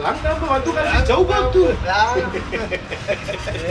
Langkah membantu kan jauh banget tuh.